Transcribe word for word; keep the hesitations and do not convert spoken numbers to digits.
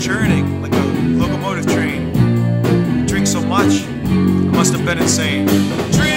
Churning like a locomotive train. Drink so much, I must have been insane. Drink